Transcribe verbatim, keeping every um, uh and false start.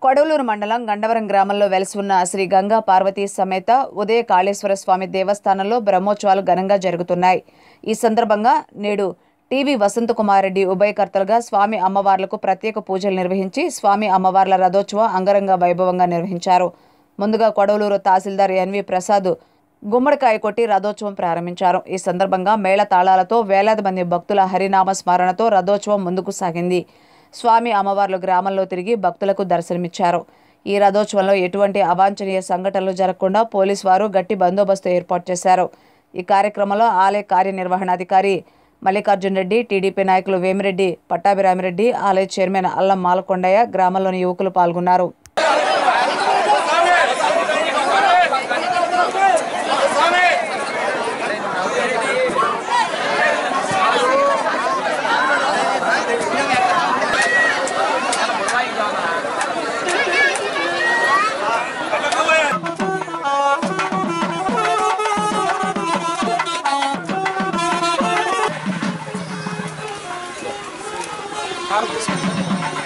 Kodavalur Mandalam Gandavaram Gramanlo Velusunna Sri Ganga Parvati Sameta Udayakaleshwara Swami Devasthanamlo Brahmotsaval Gananga Jarugutunnayi. Ee Sandarbhanga Nedu T V Vasanthakumar Reddy Ubayakartalaga Swami Ammavarlaku Pratyeka Poojalu Nirvahinchi Swami Ammavarla Radhotsava Angaranga Vaibhavanga Nirvahincharu. Munduga Kodavalur Tahsildar N V Prasad Gummadikai Kotti Radhotsavam Prarambhincharu. Ee Sandarbhanga Mela Talalato Veladi Mandi Bhaktula Harinama Smaranato Radhotsavam Munduku Sagindi. Swami Ammavarlu Gramallo Tirigi Bhaktulaku Darsanamicharu. Ee Radhotsavanlo Etuvanti Avanchaniya Sanghatalu Jarakunda Police Varu Gatti Bandobastu Erpatu Chesaru. Ee Karyakramamlo Alaya Karyanisvarhanadhikari Mallikarjunareddy, T D P Nayakulu Vemireddy, Pattabhiramireddy, Alaya Chairman Allam Malakondayya Gramaloni Yuvakulu Palgonnaru. How does